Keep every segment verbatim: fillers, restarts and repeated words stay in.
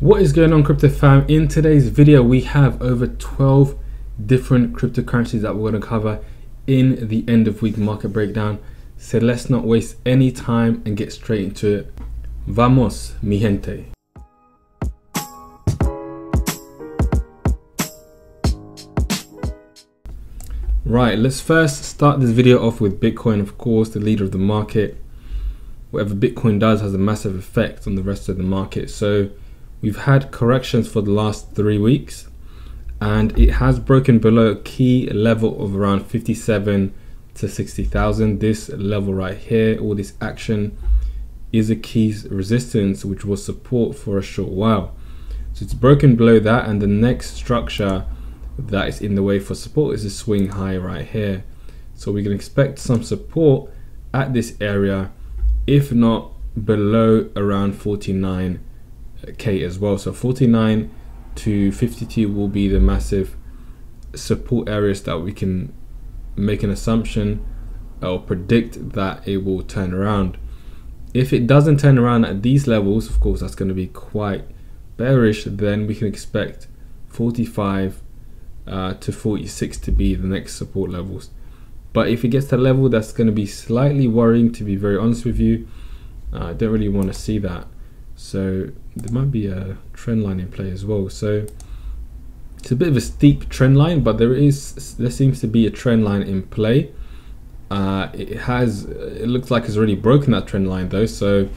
What is going on, crypto fam? In today's video we have over twelve different cryptocurrencies that we're going to cover in the end of week market breakdown, so let's not waste any time and get straight into it. Vamos mi gente. Right, let's first start this video off with Bitcoin, of course, the leader of the market. Whatever Bitcoin does has a massive effect on the rest of the market. So we've had corrections for the last three weeks and it has broken below a key level of around fifty-seven to sixty thousand. This level right here, all this action is a key resistance, which was support for a short while. So it's broken below that, and the next structure that is in the way for support is a swing high right here. So we can expect some support at this area, if not below around forty-nine K as well. So forty-nine to fifty-two will be the massive support areas that we can make an assumption or predict that it will turn around. If it doesn't turn around at these levels, of course that's going to be quite bearish, then we can expect forty-five uh, to forty-six to be the next support levels. But if it gets to a level that's going to be slightly worrying, to be very honest with you, uh, I don't really want to see that. So there might be a trend line in play as well. So it's a bit of a steep trend line, but there is there seems to be a trend line in play. Uh, it has it looks like it's already broken that trend line though, so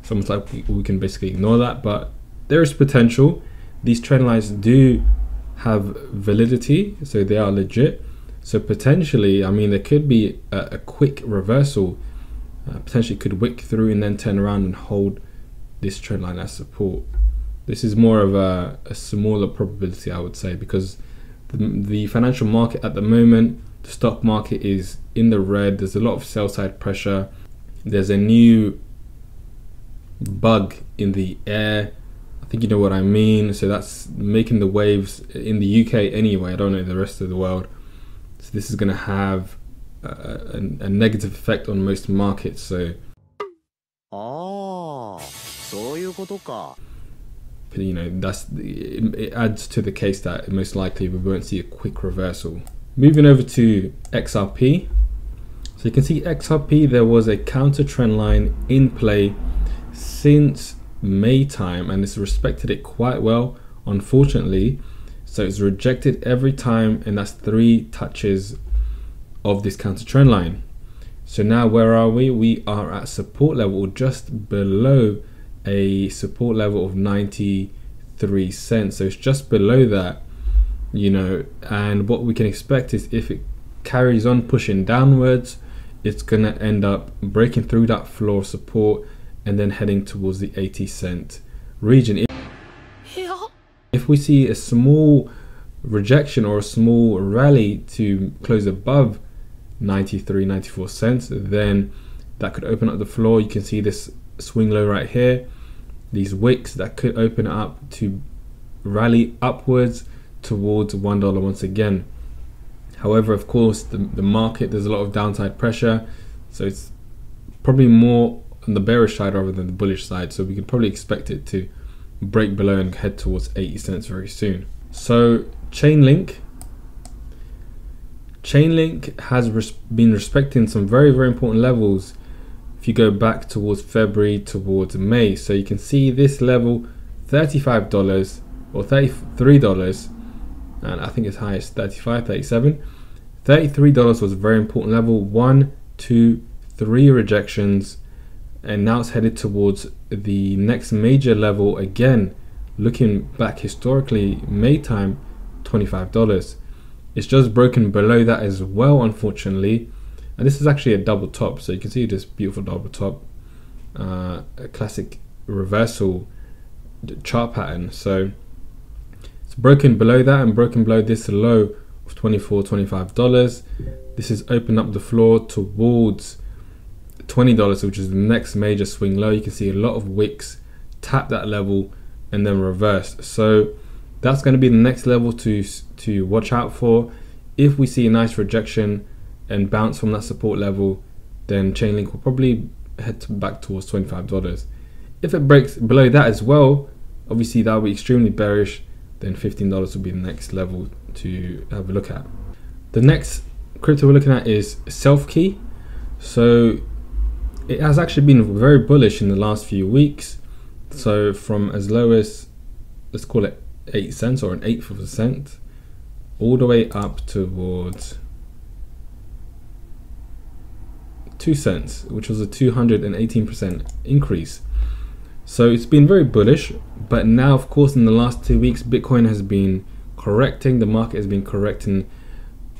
it's almost like we can basically ignore that. But there is potential. These trend lines do have validity, so they are legit. So potentially, I mean, there could be a, a quick reversal. Uh, potentially could wick through and then turn around and hold this trend line as support. This is more of a, a smaller probability, I would say, because the, the financial market at the moment, the stock market is in the red. There's a lot of sell side pressure. There's a new bug in the air. I think you know what I mean. So that's making the waves in the U K anyway. I don't know the rest of the world. So this is going to have a, a, a negative effect on most markets. So. Oh. You know, that's the, it adds to the case that most likely we won't see a quick reversal. Moving over to X R P. So you can see X R P, there was a counter trend line in play since May time, and it's respected it quite well, unfortunately. So it's rejected every time, and that's three touches of this counter trend line. So now where are we? We are at support level just below a support level of ninety-three cents, so it's just below that, you know. And what we can expect is if it carries on pushing downwards, it's gonna end up breaking through that floor support and then heading towards the eighty cent region. If we see a small rejection or a small rally to close above ninety-three, ninety-four cents, then that could open up the floor. You can see this swing low right here, these wicks that could open up to rally upwards towards one dollar once again. However, of course, the, the market, there's a lot of downside pressure, so it's probably more on the bearish side rather than the bullish side, so we can probably expect it to break below and head towards eighty cents very soon. So Chainlink Chainlink has res been respecting some very very important levels. If you go back towards February, towards May, so you can see this level, thirty-five dollars or thirty-three dollars, and I think it's highest thirty-five, thirty-seven. thirty-three dollars was a very important level. One, two, three rejections, and now it's headed towards the next major level again. Looking back historically, May time, twenty-five dollars. It's just broken below that as well, unfortunately. And this is actually a double top, so you can see this beautiful double top, uh, a classic reversal chart pattern. So it's broken below that and broken below this low of twenty-four, twenty-five dollars. This has opened up the floor towards twenty dollars, which is the next major swing low. You can see a lot of wicks tap that level and then reverse. So that's going to be the next level to to watch out for. If we see a nice rejection and bounce from that support level, then Chainlink will probably head back towards twenty-five dollars. If it breaks below that as well, Obviously that would be extremely bearish, then fifteen dollars would be the next level to have a look at. The next crypto we're looking at is SelfKey. So it has actually been very bullish in the last few weeks. So from as low as, let's call it eight cents or an eighth of a cent, all the way up towards two cents, which was a two hundred eighteen percent increase. So it's been very bullish, but now of course in the last two weeks Bitcoin has been correcting, the market has been correcting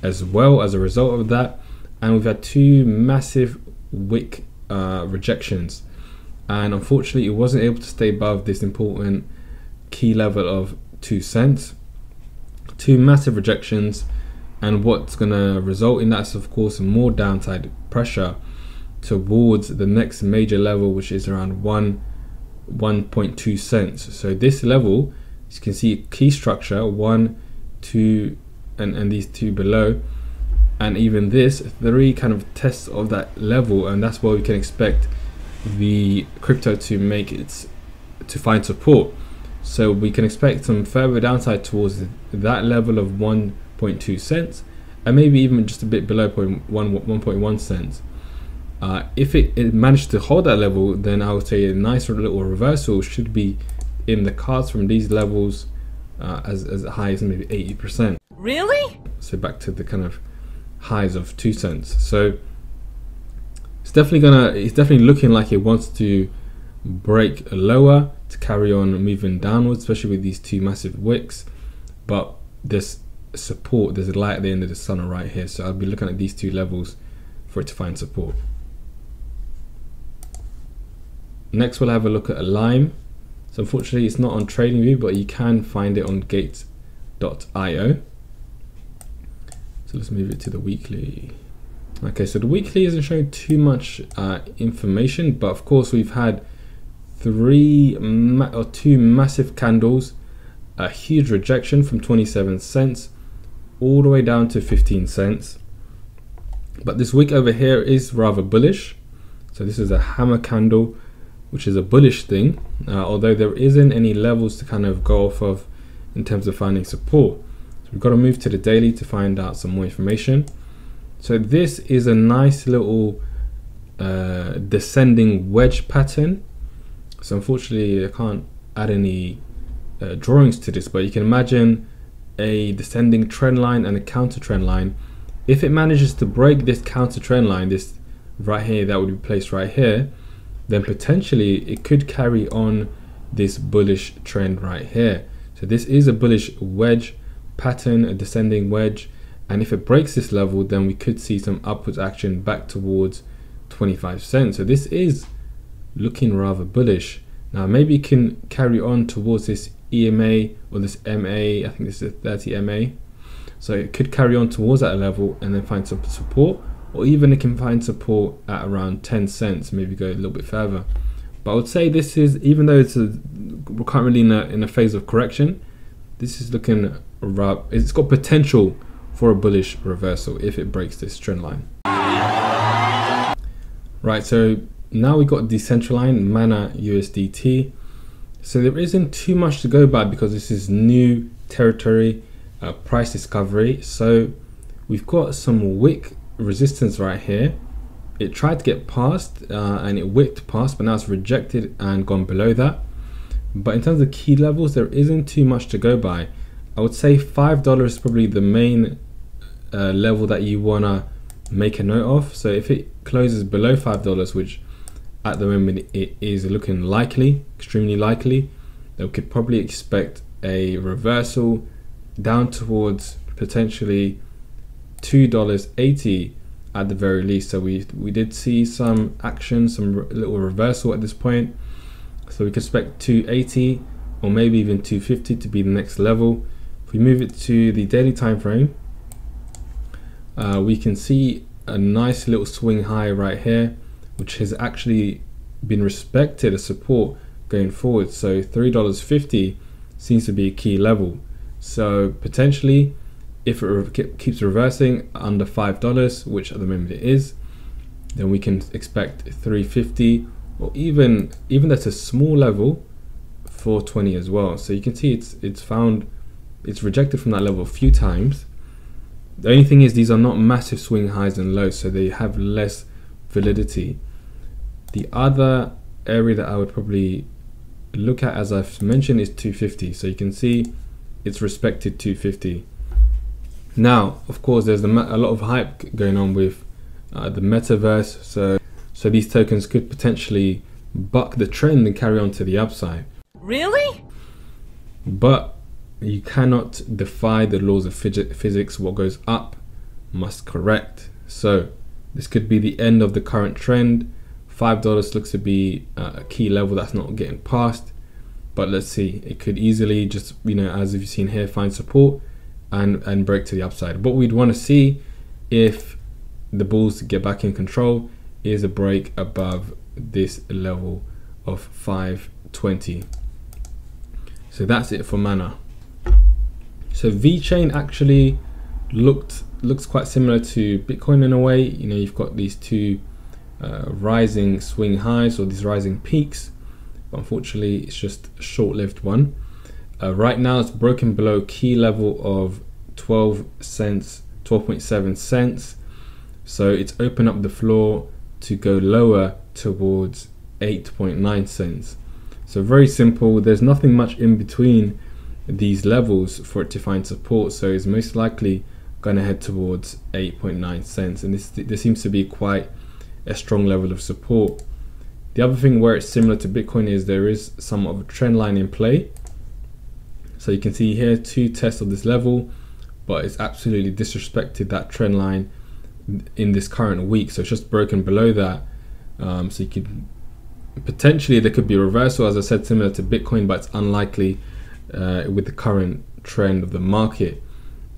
as well as a result of that, and we've had two massive wick uh, rejections, and unfortunately it wasn't able to stay above this important key level of two cents. Two massive rejections, and what's going to result in that is of course more downside pressure towards the next major level, which is around one point two cents. So this level, as you can see, key structure one, two, and and these two below, and even this three kind of tests of that level, and that's why we can expect the crypto to make its to find support. So we can expect some further downside towards that level of one point two cents, and maybe even just a bit below one point one cents. Uh, if it, it managed to hold that level, then I would say a nice little reversal should be in the cards from these levels, uh, as, as high as maybe eighty percent. Really? So back to the kind of highs of two cents. So it's definitely gonna, it's definitely looking like it wants to break lower to carry on moving downwards, especially with these two massive wicks. But there's support, there's a light at the end of the tunnel right here. So I'll be looking at these two levels for it to find support. Next, we'll have a look at Lime. So unfortunately, it's not on TradingView, but you can find it on gates dot i o. So let's move it to the weekly. Okay, so the weekly isn't showing too much uh, information, but of course we've had three ma or two massive candles, a huge rejection from twenty-seven cents all the way down to fifteen cents. But this wick over here is rather bullish. So this is a hammer candle, which is a bullish thing, uh, although there isn't any levels to kind of go off of in terms of finding support. So we've got to move to the daily to find out some more information. So this is a nice little uh, descending wedge pattern. So unfortunately I can't add any uh, drawings to this, but you can imagine a descending trend line and a counter trend line. If it manages to break this counter trend line, this right here, that would be placed right here, then potentially it could carry on this bullish trend right here. So this is a bullish wedge pattern, a descending wedge, and if it breaks this level, then we could see some upwards action back towards twenty-five cents. So this is looking rather bullish. Now maybe it can carry on towards this E M A or this M A, I think this is a thirty M A. So it could carry on towards that level and then find some support, or even it can find support at around ten cents, maybe go a little bit further. But I would say this is, even though it's a, we're currently in a, in a phase of correction, this is looking, it's got potential for a bullish reversal if it breaks this trend line. Right, so now we've got the central line, MANA U S D T. So there isn't too much to go by because this is new territory, uh, price discovery. So we've got some wick resistance right here. It tried to get past uh, and it wicked past, but now it's rejected and gone below that. But in terms of key levels, there isn't too much to go by. I would say five dollars is probably the main uh, level that you wanna make a note of. So if it closes below five dollars, which at the moment it is looking likely, extremely likely, then we could probably expect a reversal down towards potentially two dollars eighty at the very least. So we we did see some action, some re little reversal at this point. So we could expect two eighty or maybe even two fifty to be the next level. If we move it to the daily time frame, uh, we can see a nice little swing high right here, which has actually been respected as support going forward. So three dollars fifty seems to be a key level. So potentially, if it keeps reversing under five dollars, which at the moment it is, then we can expect three fifty, or even even that's a small level, four twenty as well. So you can see it's it's found, it's rejected from that level a few times. The only thing is these are not massive swing highs and lows, so they have less validity. The other area that I would probably look at, as I've mentioned, is two fifty. So you can see it's respected two fifty. Now, of course, there's a lot of hype going on with uh, the Metaverse, so so these tokens could potentially buck the trend and carry on to the upside. Really? But you cannot defy the laws of physics. What goes up must correct. So this could be the end of the current trend. five dollars looks to be a key level that's not getting past, but let's see. It could easily just, you know, as you've seen here, find support and, and break to the upside. What we'd want to see if the bulls get back in control is a break above this level of five twenty. So that's it for MANA. So VeChain actually looked looks quite similar to Bitcoin in a way. You know, you've got these two Uh, rising swing highs, or these rising peaks, but unfortunately it's just a short-lived one. Uh, right now it's broken below key level of twelve cents, twelve point seven cents, so it's opened up the floor to go lower towards eight point nine cents. So very simple, there's nothing much in between these levels for it to find support, so it's most likely going to head towards eight point nine cents, and this this seems to be quite a strong level of support. The other thing where it's similar to Bitcoin is there is somewhat of a trend line in play. So you can see here two tests of this level, but it's absolutely disrespected that trend line in this current week. So it's just broken below that. Um, so you could potentially, there could be a reversal, as I said, similar to Bitcoin, but it's unlikely uh, with the current trend of the market.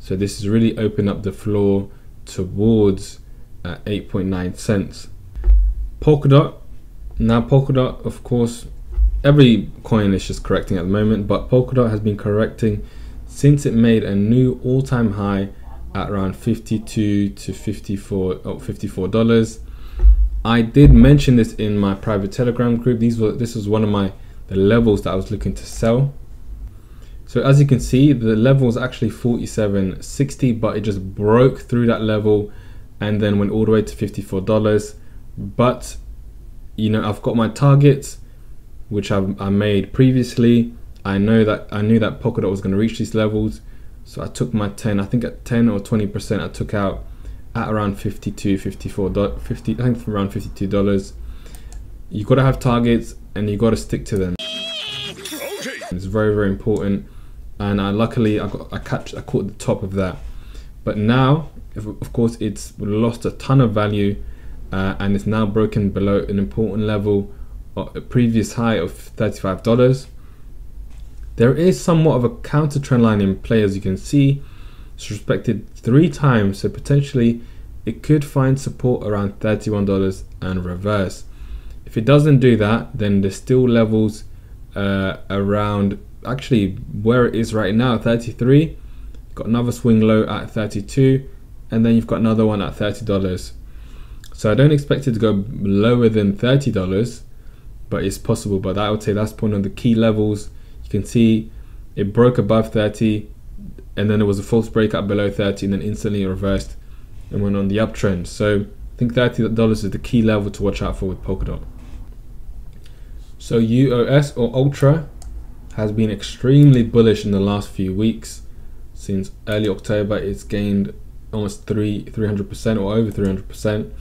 So this has really opened up the floor towards uh, eight point nine cents. Polkadot. Now Polkadot, of course, every coin is just correcting at the moment, but Polkadot has been correcting since it made a new all-time high at around fifty-two to fifty-four, oh, fifty-four dollars. I did mention this in my private Telegram group. These were this was one of my the levels that I was looking to sell. So as you can see, the level is actually forty-seven sixty, but it just broke through that level and then went all the way to fifty-four dollars. But you know, I've got my targets, which I've, I made previously. I know that I knew that Polkadot was going to reach these levels, so I took my ten. I think at ten or twenty percent, I took out at around fifty-two, fifty-four, fifty. I think around fifty-two dollars. You got to have targets, and you got to stick to them. Okay. It's very, very important. And I luckily I got I catch I caught the top of that. But now, if, of course, it's lost a ton of value. Uh, and it's now broken below an important level, a previous high of thirty-five dollars. There is somewhat of a counter trend line in play, as you can see. It's respected three times, so potentially it could find support around thirty-one dollars and reverse. If it doesn't do that, then there's still levels uh, around, actually where it is right now, thirty-three. Got another swing low at thirty-two, and then you've got another one at thirty dollars. So I don't expect it to go lower than thirty dollars, but it's possible. But I would say that's one of the key levels. You can see it broke above thirty, and then there was a false breakout below thirty, and then instantly reversed and went on the uptrend. So I think thirty dollars is the key level to watch out for with Polkadot. So U O S, or Ultra, has been extremely bullish in the last few weeks. Since early October, it's gained almost three, three hundred percent or over three hundred percent.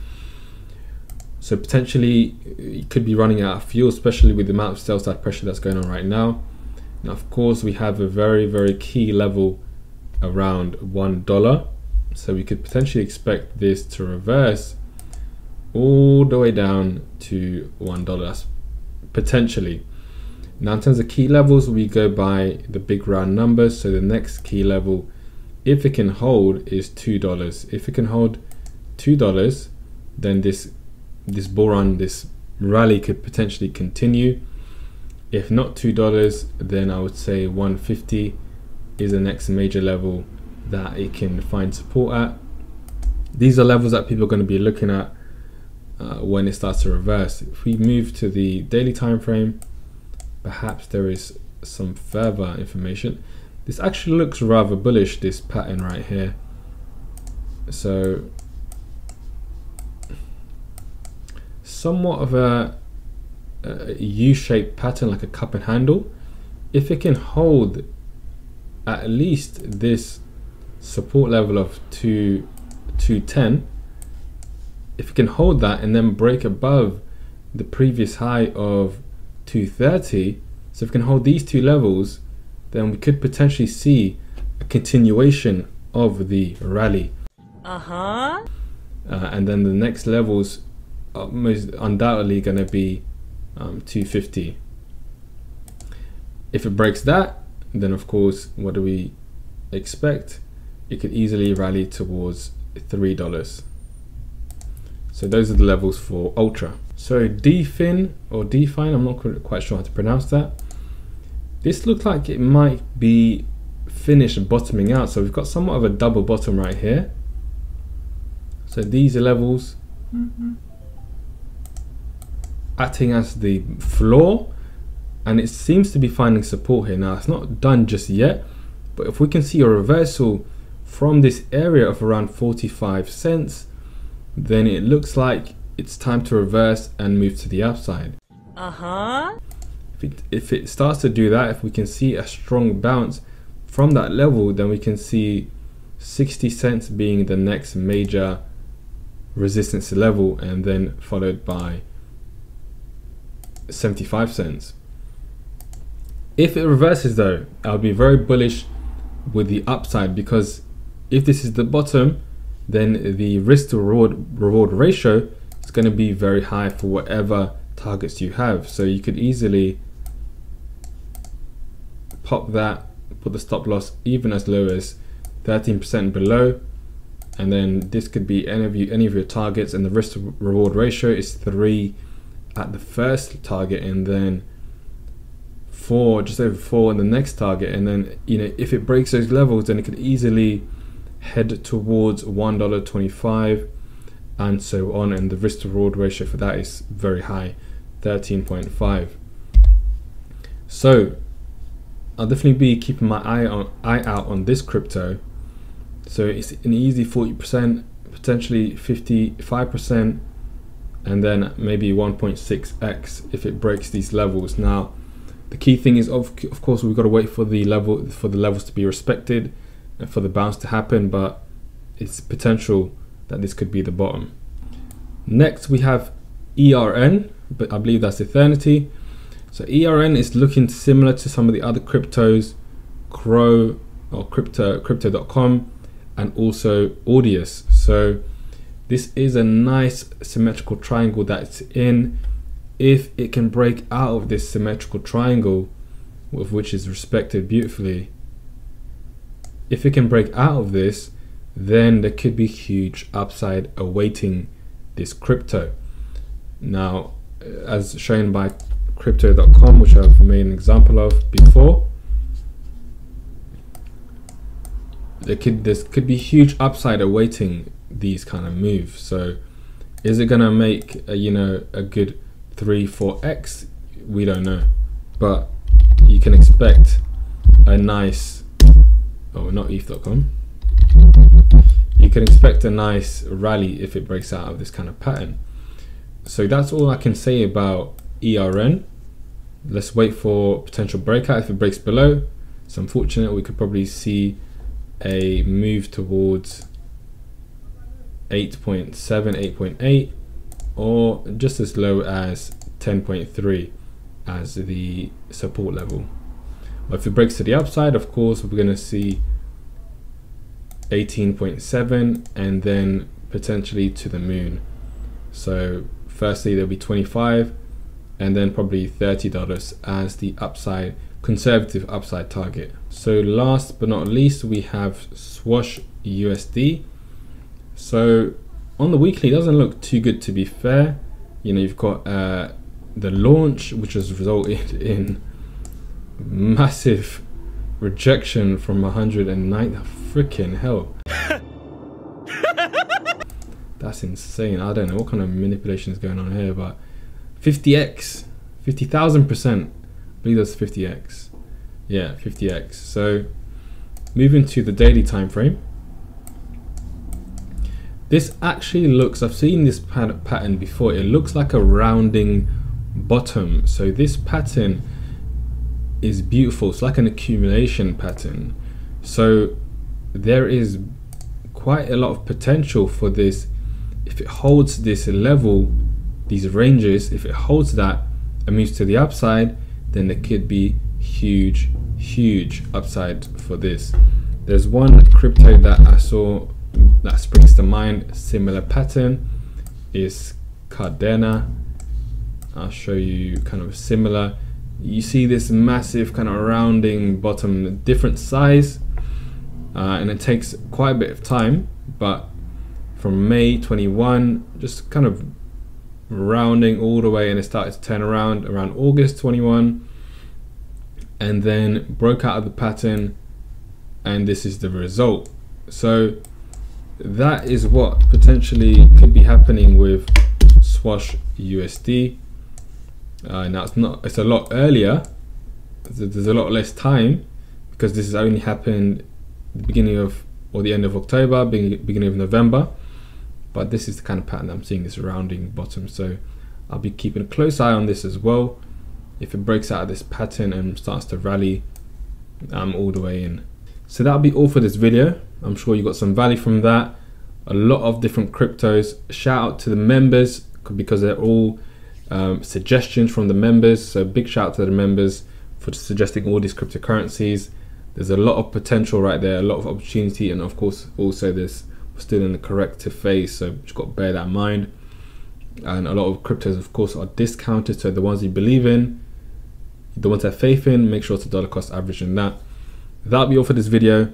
So potentially it could be running out of fuel, especially with the amount of sell side pressure that's going on right now. Now, of course, we have a very, very key level around one dollar. So we could potentially expect this to reverse all the way down to one dollar. That's potentially. Now, in terms of key levels, we go by the big round numbers. So the next key level, if it can hold, is two dollars. If it can hold two dollars, then this this bull run, this rally could potentially continue. If not two dollars, then I would say one fifty is the next major level that it can find support at. These are levels that people are going to be looking at uh, when it starts to reverse. If we move to the daily time frame, perhaps there is some further information. This actually looks rather bullish, this pattern right here. So somewhat of a, a U-shaped pattern, like a cup and handle. If it can hold at least this support level of two ten, if it can hold that and then break above the previous high of two thirty, so if we can hold these two levels, then we could potentially see a continuation of the rally. Uh-huh. Uh, and then the next levels are most undoubtedly going to be um, two fifty. If it breaks that, then of course, what do we expect? It could easily rally towards three dollars. So those are the levels for Ultra. So D F I N or D F I N, I'm not quite sure how to pronounce that. This looks like it might be finished bottoming out. So we've got somewhat of a double bottom right here. So these are levels mm-hmm. acting as the floor, and it seems to be finding support here. Now it's not done just yet, but if we can see a reversal from this area of around forty-five cents, then it looks like it's time to reverse and move to the upside. Uh-huh. If it, if it starts to do that, if we can see a strong bounce from that level, then we can see sixty cents being the next major resistance level, and then followed by seventy-five cents. If it reverses though, I'll be very bullish with the upside, because if this is the bottom, then the risk to reward, reward ratio is going to be very high for whatever targets you have. So you could easily pop that, put the stop loss even as low as thirteen percent below, and then this could be any of, you, any of your targets, and the risk to reward ratio is three at the first target, and then four, just over four in the next target. And then, you know, if it breaks those levels, then it could easily head towards one dollar twenty-five and so on, and the risk to reward ratio for that is very high, thirteen point five. So I'll definitely be keeping my eye on eye out on this crypto. So it's an easy forty percent, potentially fifty-five percent, and then maybe one point six x if it breaks these levels. Now the key thing is, of, of course, we've got to wait for the level for the levels to be respected, for the bounce to happen, but it's potential that this could be the bottom. Next we have E R N, but I believe that's Ethernity. So E R N is looking similar to some of the other cryptos, Crow or crypto, crypto dot com, and also Audius. So this is a nice symmetrical triangle that it's in. If it can break out of this symmetrical triangle, with which is respected beautifully, if it can break out of this, then there could be huge upside awaiting this crypto. Now, as shown by crypto dot com, which I've made an example of before, there could, this could be huge upside awaiting these kind of moves. So is it gonna make a, you know, a good three, four X? We don't know, but you can expect a nice, oh, not E T H dot com. You can expect a nice rally if it breaks out of this kind of pattern. So that's all I can say about E R N. Let's wait for potential breakout. If it breaks below, it's unfortunate, we could probably see a move towards eight point seven, eight point eight, or just as low as ten point three as the support level. If it breaks to the upside, of course, we're going to see eighteen point seven and then potentially to the moon. So firstly, there'll be twenty-five and then probably thirty dollars as the upside, conservative upside target. So last but not least, we have Swash U S D. So on the weekly, it doesn't look too good, to be fair. You know, you've got uh, the launch, which has resulted in massive rejection from one hundred nine. Freaking hell. That's insane. I don't know what kind of manipulation is going on here, but fifty x, fifty thousand percent. I believe that's fifty x. Yeah, fifty X. So moving to the daily time frame, this actually looks, I've seen this pat pattern before, it looks like a rounding bottom. So this pattern is beautiful, it's like an accumulation pattern. So there is quite a lot of potential for this. If it holds this level, these ranges, if it holds that and moves to the upside, then there could be huge, huge upside for this. There's one crypto that I saw that springs to mind, similar pattern, is Cardano. I'll show you kind of similar. You see this massive kind of rounding bottom, different size, uh, and it takes quite a bit of time, but from May twenty-one, just kind of rounding all the way, and it started to turn around around August twenty-one, and then broke out of the pattern, and this is the result. So that is what potentially could be happening with Swash U S D. Uh, now it's not, it's a lot earlier, there's a lot less time, because this has only happened the beginning of, or the end of October, beginning of November. But this is the kind of pattern I'm seeing, this rounding bottom. So I'll be keeping a close eye on this as well. If it breaks out of this pattern and starts to rally, I'm all the way in. So that'll be all for this video. I'm sure you got some value from that. A lot of different cryptos. Shout out to the members, because they're all um, suggestions from the members. So big shout out to the members for suggesting all these cryptocurrencies. There's a lot of potential right there, a lot of opportunity, and of course also this, we're still in the corrective phase, so you've got to bear that in mind. And a lot of cryptos of course are discounted, so the ones you believe in, the ones that have faith in, make sure to dollar cost average in that. That'll be all for this video.